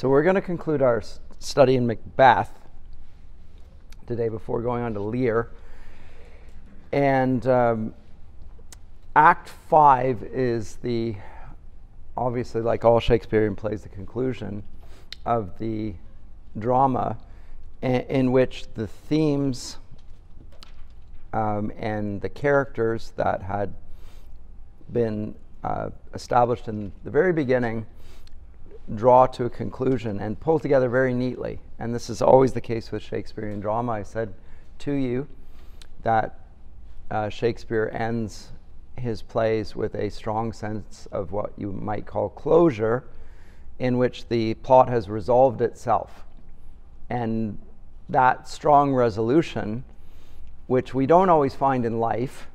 So we're going to conclude our study in Macbeth today before going on to Lear. And Act 5 is the, obviously like all Shakespearean plays, the conclusion of the drama in which the themes and the characters that had been established in the very beginning draw to a conclusion and pull together very neatly. And this is always the case with Shakespearean drama. I said to you that Shakespeare ends his plays with a strong sense of what you might call closure, in which the plot has resolved itself. And that strong resolution, which we don't always find in life,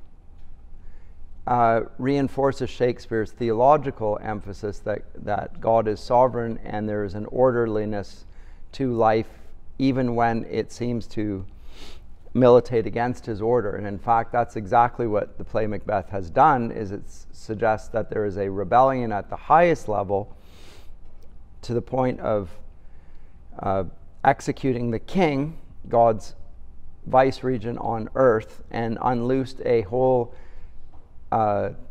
reinforces Shakespeare's theological emphasis that God is sovereign and there is an orderliness to life, even when it seems to militate against his order. And in fact, that's exactly what the play Macbeth has done, is it suggests that there is a rebellion at the highest level to the point of executing the king, God's vice-regent on earth, and unloosed a whole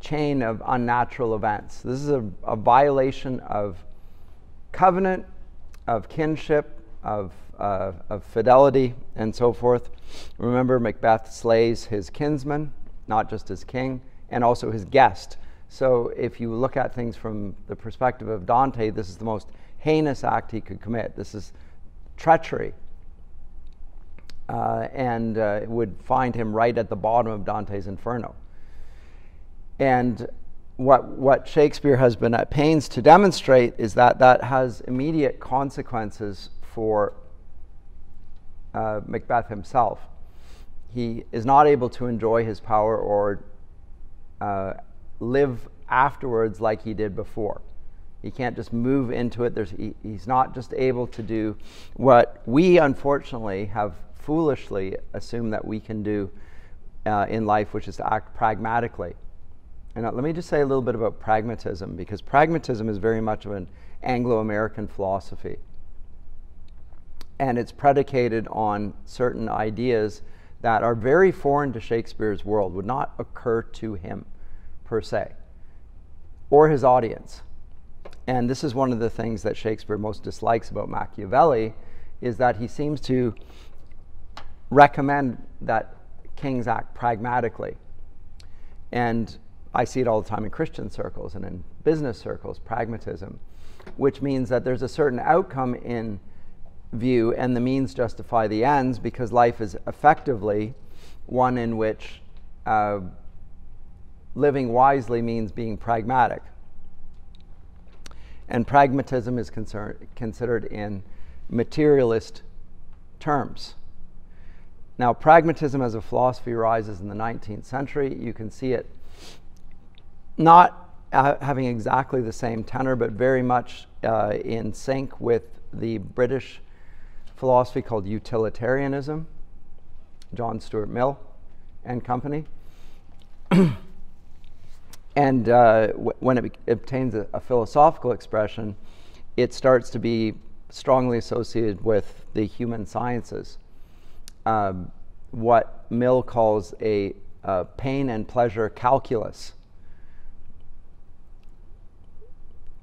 chain of unnatural events. This is a violation of covenant, of kinship, of fidelity, and so forth. Remember, Macbeth slays his kinsman, not just his king, and also his guest. So if you look at things from the perspective of Dante, this is the most heinous act he could commit. This is treachery. And it would find him right at the bottom of Dante's Inferno. And what Shakespeare has been at pains to demonstrate is that that has immediate consequences for Macbeth himself. He is not able to enjoy his power or live afterwards like he did before. He can't just move into it. He's not just able to do what we unfortunately have foolishly assumed that we can do in life, which is to act pragmatically. And let me just say a little bit about pragmatism, because pragmatism is very much of an Anglo-American philosophy. And it's predicated on certain ideas that are very foreign to Shakespeare's world, would not occur to him per se, or his audience. And this is one of the things that Shakespeare most dislikes about Machiavelli, is that he seems to recommend that kings act pragmatically. And I see it all the time in Christian circles and in business circles, pragmatism, which means that there's a certain outcome in view and the means justify the ends, because life is effectively one in which living wisely means being pragmatic. And pragmatism is considered in materialist terms. Now, pragmatism as a philosophy rises in the 19th century. You can see it not having exactly the same tenor, but very much in sync with the British philosophy called utilitarianism, John Stuart Mill and company. And when it obtains a philosophical expression, it starts to be strongly associated with the human sciences, what Mill calls a pain and pleasure calculus.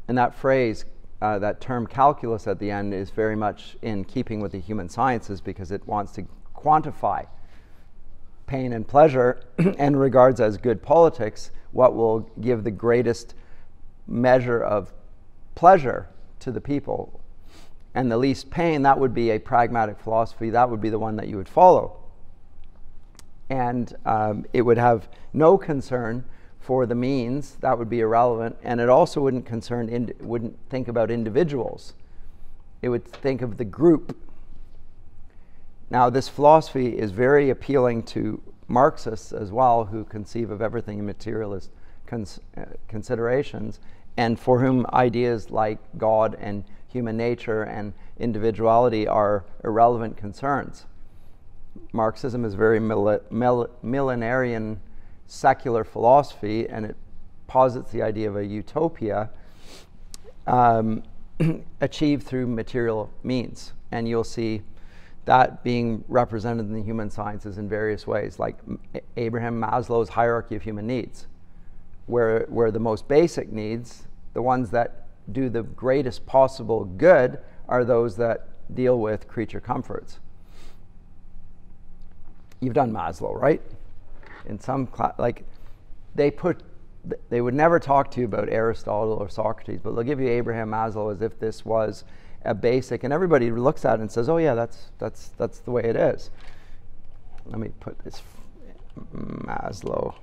And that phrase, that term calculus at the end, is very much in keeping with the human sciences, because it wants to quantify pain and pleasure and regards as good politics what will give the greatest measure of pleasure to the people and the least pain. That would be a pragmatic philosophy. That would be the one that you would follow. And it would have no concern for the means. That would be irrelevant, and it also wouldn't concern, wouldn't think about individuals. It would think of the group. Now, this philosophy is very appealing to Marxists as well, who conceive of everything in materialist considerations, and for whom ideas like God and human nature and individuality are irrelevant concerns. Marxism is very millenarian secular philosophy, and it posits the idea of a utopia achieved through material means. And you'll see that being represented in the human sciences in various ways, like Abraham Maslow's hierarchy of human needs, where the most basic needs, the ones that do the greatest possible good, are those that deal with creature comforts. You've done Maslow, right? In some class, like they would never talk to you about Aristotle or Socrates, but they'll give you Abraham Maslow as if this was a basic, and everybody looks at it and says, "Oh yeah, that's the way it is." Let me put this Maslow,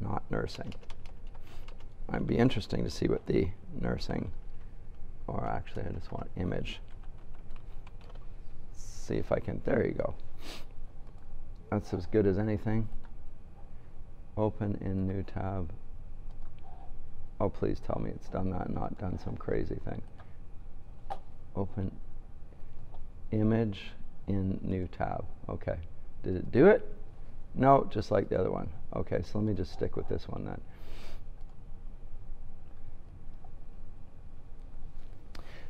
not nursing. It'd be interesting to see what the nursing, or actually I just want image. See if I can, there you go. That's as good as anything. Open in new tab. Oh, please tell me it's done that and not done some crazy thing. Open image in new tab. Okay, did it do it? No, just like the other one. Okay, so let me just stick with this one then.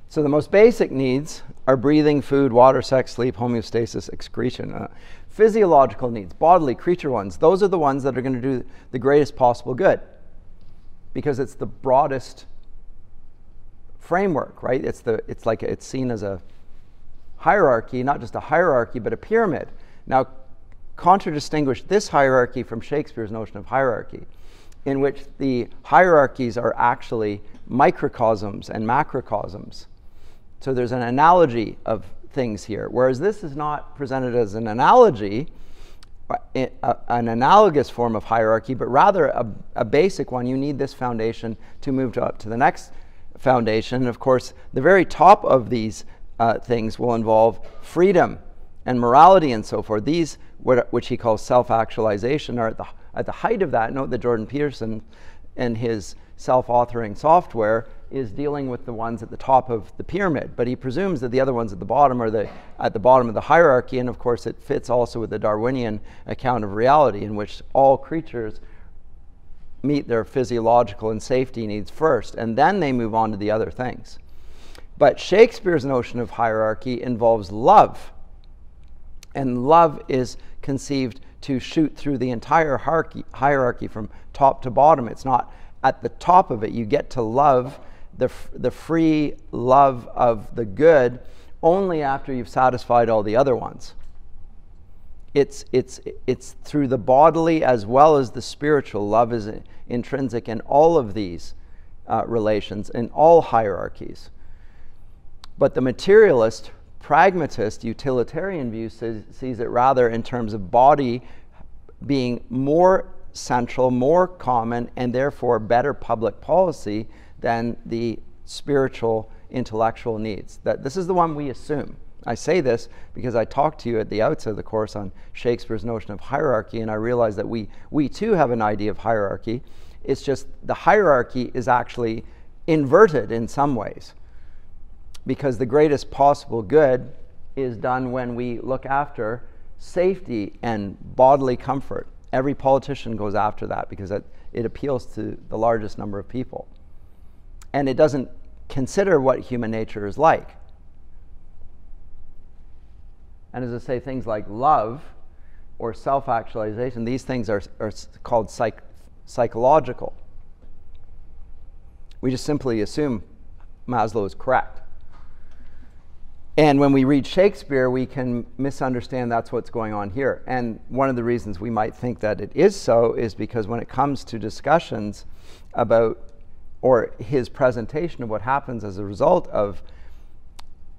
So the most basic needs are breathing, food, water, sex, sleep, homeostasis, excretion. Physiological needs, bodily, creature ones, those are the ones that are going to do the greatest possible good, because it's the broadest framework, right? It's seen as a hierarchy, not just a hierarchy, but a pyramid. Now, contradistinguish this hierarchy from Shakespeare's notion of hierarchy, in which the hierarchies are actually microcosms and macrocosms. So there's an analogy of things here, whereas this is not presented as an analogy, an analogous form of hierarchy, but rather a basic one. You need this foundation to move up to the next foundation. And of course, the very top of these things will involve freedom and morality and so forth. These, which he calls self-actualization, are at the height of that. Note that Jordan Peterson and his self-authoring software is dealing with the ones at the top of the pyramid, but he presumes that the other ones at the bottom are at the bottom of the hierarchy. And of course, it fits also with the Darwinian account of reality, in which all creatures meet their physiological and safety needs first, and then they move on to the other things. But Shakespeare's notion of hierarchy involves love, and love is conceived to shoot through the entire hierarchy from top to bottom. It's not at the top of it. You get to love the free love of the good only after you've satisfied all the other ones. It's through the bodily as well as the spiritual. Love is intrinsic in all of these relations, in all hierarchies. But the materialist, pragmatist, utilitarian view sees it rather in terms of body being more central, more common, and therefore better public policy than the spiritual, intellectual needs. That this is the one we assume. I say this because I talked to you at the outset of the course on Shakespeare's notion of hierarchy, and I realized that we too have an idea of hierarchy. It's just the hierarchy is actually inverted in some ways, because the greatest possible good is done when we look after safety and bodily comfort. Every politician goes after that because it appeals to the largest number of people. And it doesn't consider what human nature is like. And as I say, things like love or self-actualization, these things are called psychological. We just simply assume Maslow is correct. And when we read Shakespeare, we can misunderstand that's what's going on here. And one of the reasons we might think that it is so is because when it comes to discussions about, or his presentation of what happens as a result of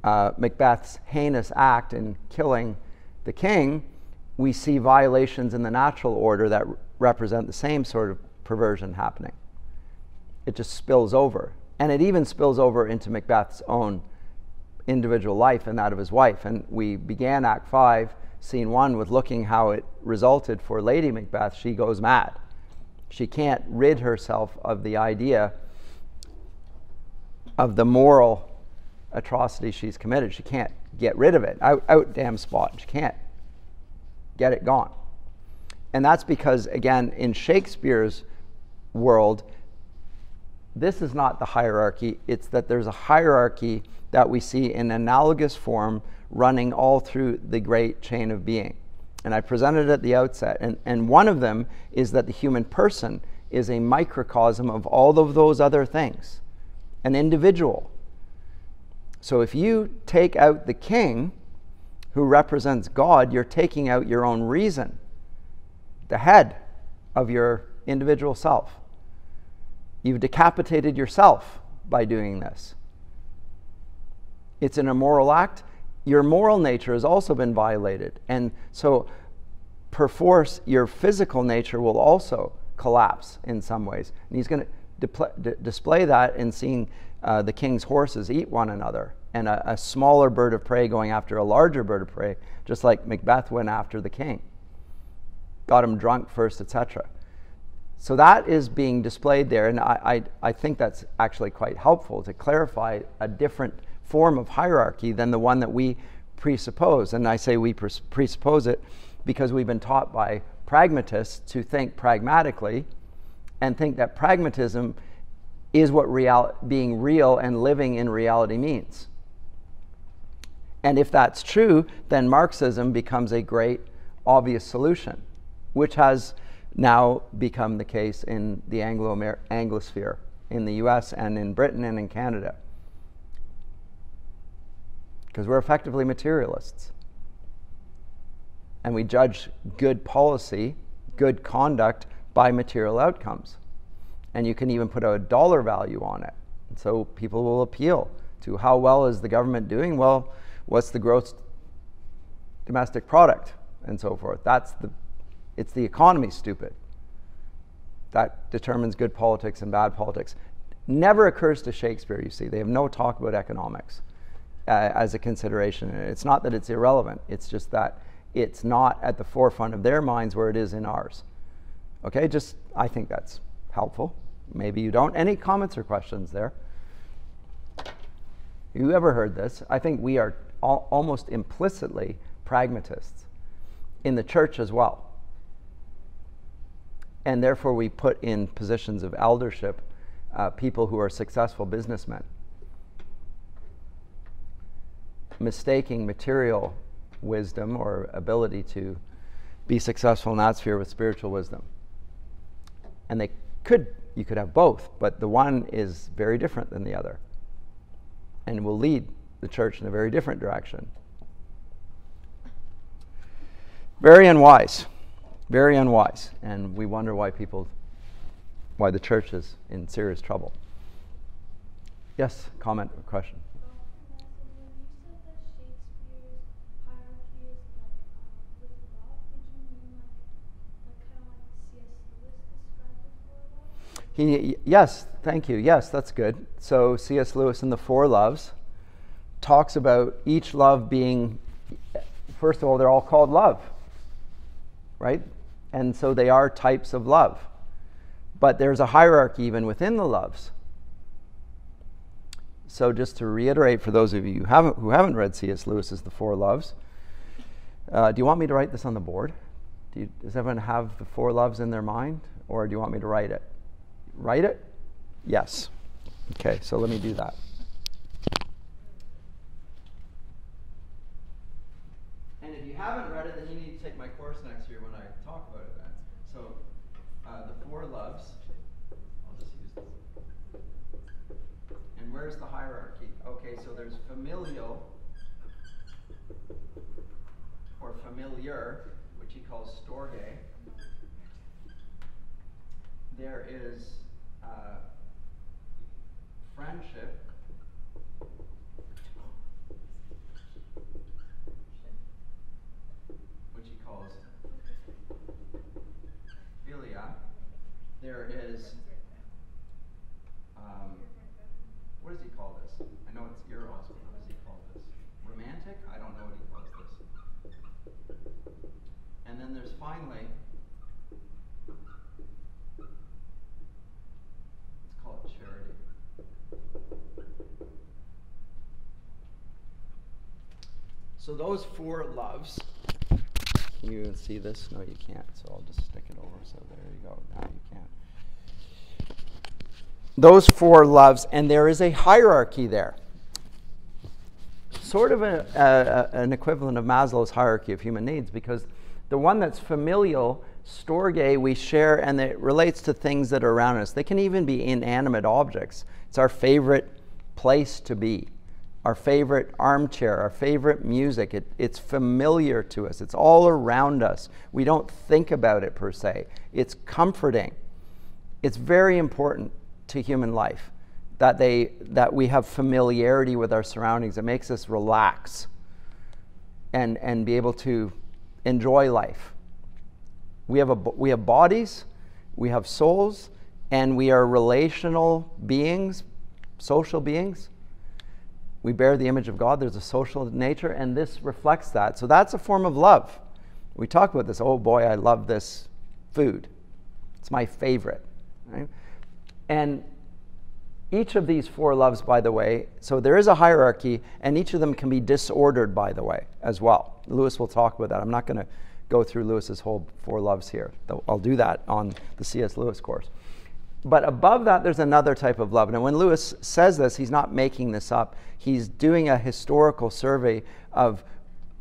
Macbeth's heinous act in killing the king, we see violations in the natural order that represent the same sort of perversion happening. It just spills over. And it even spills over into Macbeth's own individual life and that of his wife. And we began Act 5, Scene 1, with looking how it resulted for Lady Macbeth. She goes mad. She can't rid herself of the idea of the moral atrocity she's committed. She can't get rid of it. Out damn spot. She can't get it gone. And that's because, again, in Shakespeare's world, this is not the hierarchy, it's that there's a hierarchy that we see in analogous form running all through the great chain of being. And I presented at the outset, and one of them is that the human person is a microcosm of all of those other things, an individual. So if you take out the king, who represents God, you're taking out your own reason, the head of your individual self. You've decapitated yourself by doing this. It's an immoral act. Your moral nature has also been violated. And so, perforce, your physical nature will also collapse in some ways. And he's going to display that in seeing the king's horses eat one another, and a smaller bird of prey going after a larger bird of prey, just like Macbeth went after the king. Got him drunk first, etc. So that is being displayed there, and I think that's actually quite helpful to clarify a different form of hierarchy than the one that we presuppose. And I say we presuppose it because we've been taught by pragmatists to think pragmatically and think that pragmatism is what being real and living in reality means. And if that's true, then Marxism becomes a great obvious solution, which has now become the case in the Anglosphere, in the US and in Britain and in Canada. Because we're effectively materialists. And we judge good policy, good conduct, by material outcomes. And you can even put a dollar value on it. And so people will appeal to, how well is the government doing? Well, what's the gross domestic product? And so forth. It's the economy, stupid. That determines good politics and bad politics. Never occurs to Shakespeare, you see. They have no talk about economics as a consideration. It's not that it's irrelevant. It's just that it's not at the forefront of their minds where it is in ours. Okay, just, I think that's helpful. Maybe you don't. Any comments or questions there? You ever heard this? I think we are almost implicitly pragmatists in the church as well. And therefore, we put in positions of eldership people who are successful businessmen, mistaking material wisdom or ability to be successful in that sphere with spiritual wisdom. And you could have both, but the one is very different than the other, and will lead the church in a very different direction. Very unwise. Very unwise, and we wonder why the church is in serious trouble. Yes, comment or question? Yes, thank you. Yes, that's good. So C.S. Lewis in The Four Loves talks about each love being, first of all, they're all called love, right? And so they are types of love. But there's a hierarchy even within the loves. So just to reiterate for those of you who haven't read C.S. Lewis's The Four Loves, do you want me to write this on the board? Does everyone have The Four Loves in their mind? Or do you want me to write it? Write it? Yes. Okay, so let me do that. And if you haven't read it, then you need to take my course next year when I talk about it then. So, The Four Loves, I'll just use this. And where's the hierarchy? Okay, so there's familial, or familiar, which he calls storge. There is friendship, which he calls philia. There is, what does he call this? I know it's eros, but what does he call this? Romantic? I don't know what he calls this. And then there's finally, charity. So those four loves, can you see this? No, you can't. So I'll just stick it over. So there you go. Now you can. those four loves, and there is a hierarchy there. Sort of an equivalent of Maslow's hierarchy of human needs, because the one that's familial, storge, we share, and it relates to things that are around us. They can even be inanimate objects. It's our favorite place to be, our favorite armchair, our favorite music. It's familiar to us. It's all around us. We don't think about it per se. It's comforting. It's very important to human life that we have familiarity with our surroundings. It makes us relax and be able to enjoy life. We have bodies, we have souls, and we are relational beings, social beings. We bear the image of God. There's a social nature, and this reflects that. So that's a form of love. We talk about this. Oh boy, I love this food. It's my favorite. Right? And each of these four loves, by the way, so there is a hierarchy, and each of them can be disordered, by the way, as well. Lewis will talk about that. I'm not going to go through Lewis's whole four loves here. I'll do that on the C.S. Lewis course. But above that, there's another type of love. And when Lewis says this, he's not making this up. He's doing a historical survey of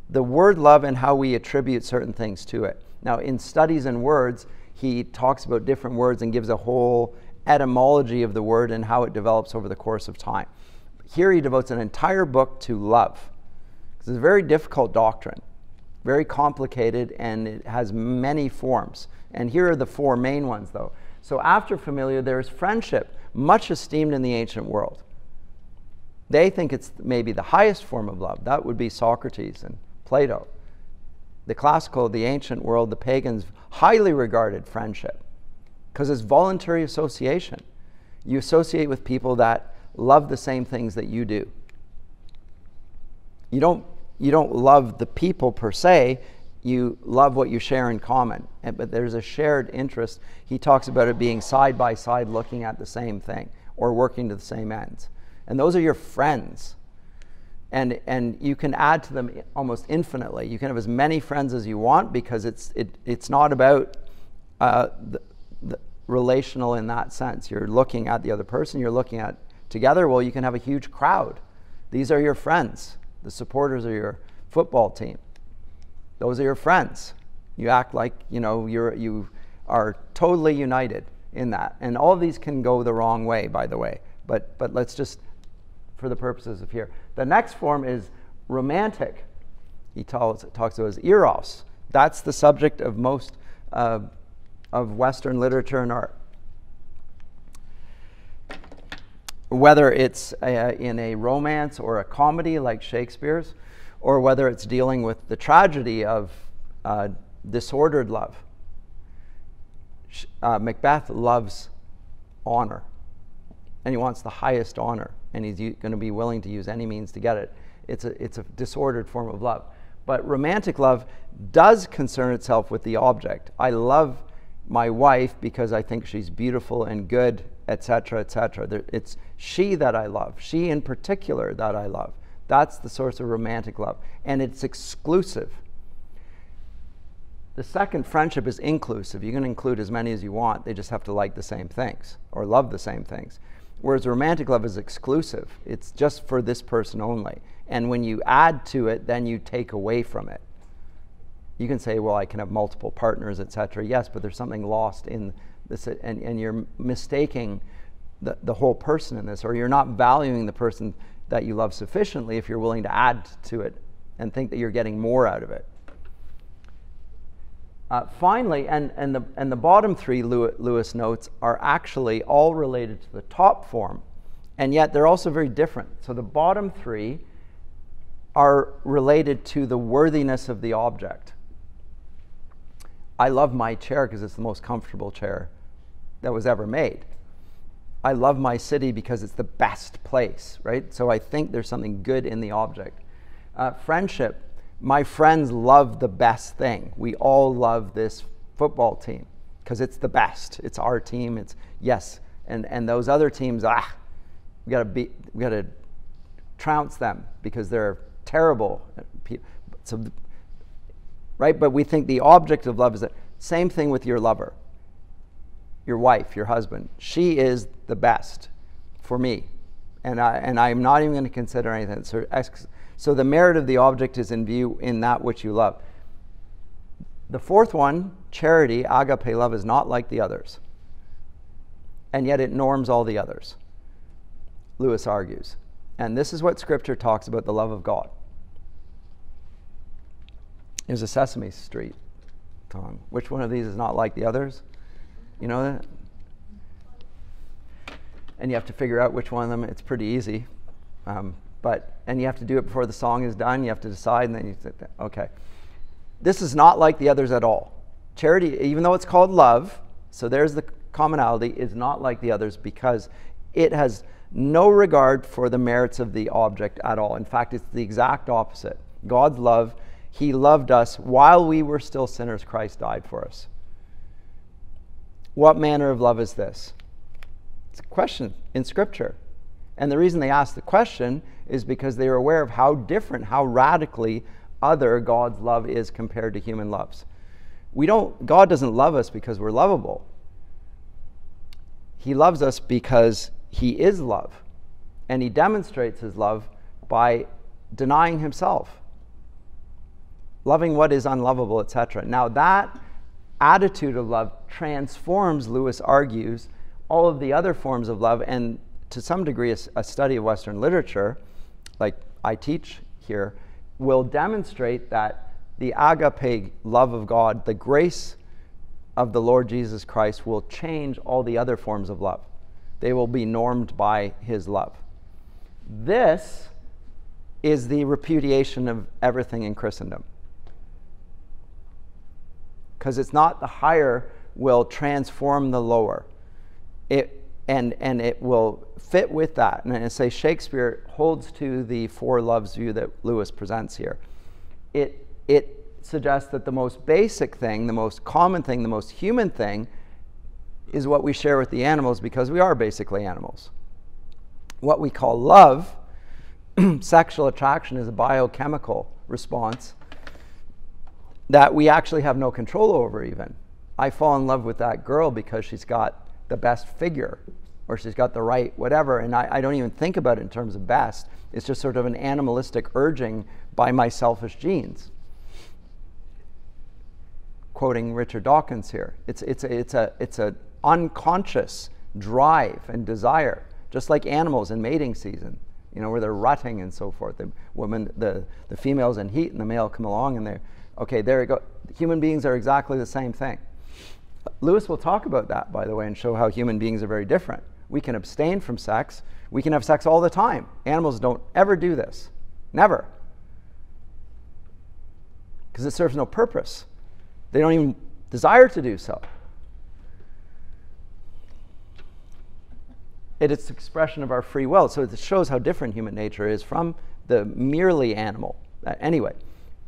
the word love and how we attribute certain things to it. Now, in Studies in Words, he talks about different words and gives a whole etymology of the word and how it develops over the course of time. Here he devotes an entire book to love. It's a very difficult doctrine, very complicated, and it has many forms. And here are the four main ones, though. So after familiar, there is friendship, much esteemed in the ancient world. They think it's maybe the highest form of love. That would be Socrates and Plato. The classical, the ancient world, the pagans highly regarded friendship, because it's voluntary association. You associate with people that love the same things that you do. You don't love the people per se, you love what you share in common, but there's a shared interest. He talks about it being side by side, looking at the same thing or working to the same ends. And those are your friends. And you can add to them almost infinitely. You can have as many friends as you want, because it's not about the relational in that sense. You're looking at the other person, you're looking at together. Well, you can have a huge crowd. These are your friends. The supporters of your football team. Those are your friends. You act like, you know, you are totally united in that. And all of these can go the wrong way, by the way. But let's just, for the purposes of here. The next form is romantic. He talks about as eros. That's the subject of most of Western literature and art. Whether it's in a romance or a comedy like Shakespeare's, or whether it's dealing with the tragedy of disordered love. Macbeth loves honor, and he wants the highest honor, and he's going to be willing to use any means to get it. It's a disordered form of love. But romantic love does concern itself with the object. I love my wife because I think she's beautiful and good, etc., etc. It's she that I love, she in particular that I love. That's the source of romantic love, and it's exclusive. The second, friendship, is inclusive. You can include as many as you want. They just have to like the same things or love the same things. Whereas romantic love is exclusive. It's just for this person only. And when you add to it, then you take away from it. You can say, well, I can have multiple partners, etc. Yes, but there's something lost in this, and you're mistaking the whole person in this, or you're not valuing the person that you love sufficiently if you're willing to add to it and think that you're getting more out of it. Finally, and the bottom three, Lewis notes, are actually all related to the top form, and yet they're also very different. So the bottom three are related to the worthiness of the object. I love my chair because it's the most comfortable chair that was ever made. I love my city because it's the best place, right? So I think there's something good in the object. Friendship, my friends love the best thing. We all love this football team because it's the best. It's our team. It's yes, and those other teams, we gotta trounce them because they're terrible. So, right? But we think the object of love is the same thing with your lover. Your wife, your husband. She is the best. for me. And I'm not even going to consider anything. So the merit of the object is in view in that which you love. The fourth one, charity, agape love, is not like the others. And yet it norms all the others, Lewis argues. And this is what Scripture talks about, the love of God. There's a Sesame Street song. Which one of these is not like the others? You know that? And you have to figure out which one of them. It's pretty easy. And you have to do it before the song is done. You have to decide, and then you say, okay. This is not like the others at all. Charity, even though it's called love, so there's the commonality, is not like the others because it has no regard for the merits of the object at all. In fact, it's the exact opposite. God's love, he loved us while we were still sinners, Christ died for us. What manner of love is this? It's a question in Scripture. And the reason they asked the question is because they were aware of how different, how radically other God's love is compared to human loves. God doesn't love us because we're lovable. He loves us because he is love. And he demonstrates his love by denying himself, loving what is unlovable, etc. Now that attitude of love transforms, Lewis argues, all of the other forms of love, and to some degree a study of Western literature, like I teach here, will demonstrate that the agape love of God, the grace of the Lord Jesus Christ, will change all the other forms of love. They will be normed by his love. This is the repudiation of everything in Christendom. Because it's not the higher will transform the lower. And it will fit with that. And I say Shakespeare holds to the Four Loves view that Lewis presents here. It suggests that the most basic thing, the most common thing, the most human thing is what we share with the animals because we are basically animals. What we call love, sexual attraction, is a biochemical response that we actually have no control over even. I fall in love with that girl because she's got the best figure, or she's got the right whatever, and I don't even think about it in terms of best. It's just sort of an animalistic urging by my selfish genes. Quoting Richard Dawkins here, it's a unconscious drive and desire, just like animals in mating season, you know, where they're rutting and so forth. The female's in heat and the male come along and there you go. Human beings are exactly the same thing. Lewis will talk about that, by the way, and show how human beings are very different. We can abstain from sex. We can have sex all the time. Animals don't ever do this. Never. Because it serves no purpose. They don't even desire to do so. It's an expression of our free will. So it shows how different human nature is from the merely animal. Anyway,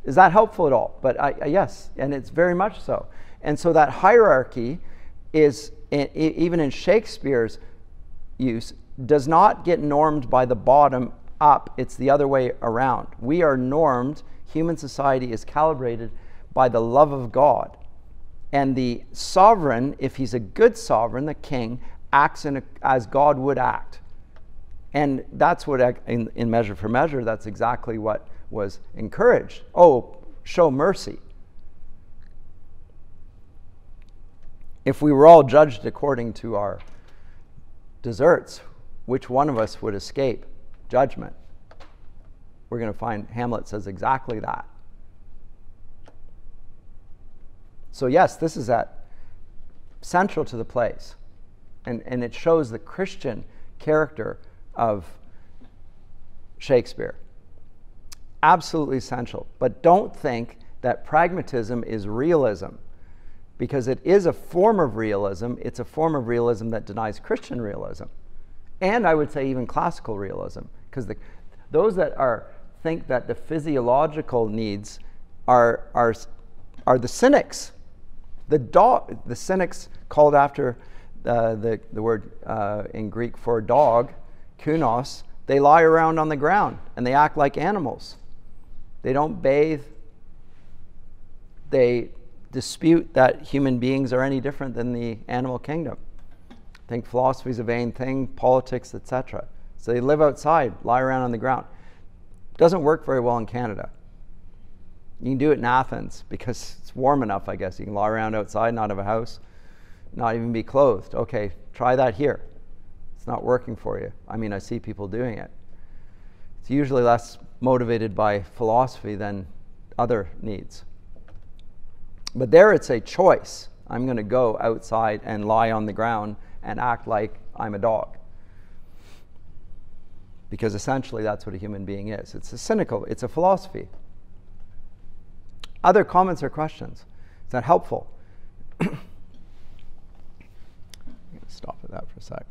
is that helpful at all? But yes, and it's very much so. And so that hierarchy is, even in Shakespeare's use, does not get normed by the bottom up. It's the other way around. We are normed, human society is calibrated by the love of God. And the sovereign, if he's a good sovereign, the king, acts as God would act. And that's what, in Measure for Measure, that's exactly what was encouraged. Oh, show mercy. If we were all judged according to our deserts, which one of us would escape judgment? We're going to find Hamlet says exactly that. So yes, this is at central to the place. And it shows the Christian character of Shakespeare. Absolutely essential. But don't think that pragmatism is realism, because it is a form of realism. It's a form of realism that denies Christian realism. And I would say even classical realism, because those that think that the physiological needs are the cynics. The cynics called after the word in Greek for dog, kunos. They lie around on the ground and they act like animals. They don't bathe. They dispute that human beings are any different than the animal kingdom. think philosophy is a vain thing, politics, etc. So they live outside, lie around on the ground. Doesn't work very well in Canada. You can do it in Athens because it's warm enough, I guess. You can lie around outside, not have a house, not even be clothed. Okay, try that here. It's not working for you. I mean, I see people doing it. It's usually less motivated by philosophy than other needs. But there it's a choice. I'm going to go outside and lie on the ground and act like I'm a dog. Because essentially that's what a human being is. It's a cynical, it's a philosophy. Other comments or questions? Is that helpful? I'm going to stop at that for a sec.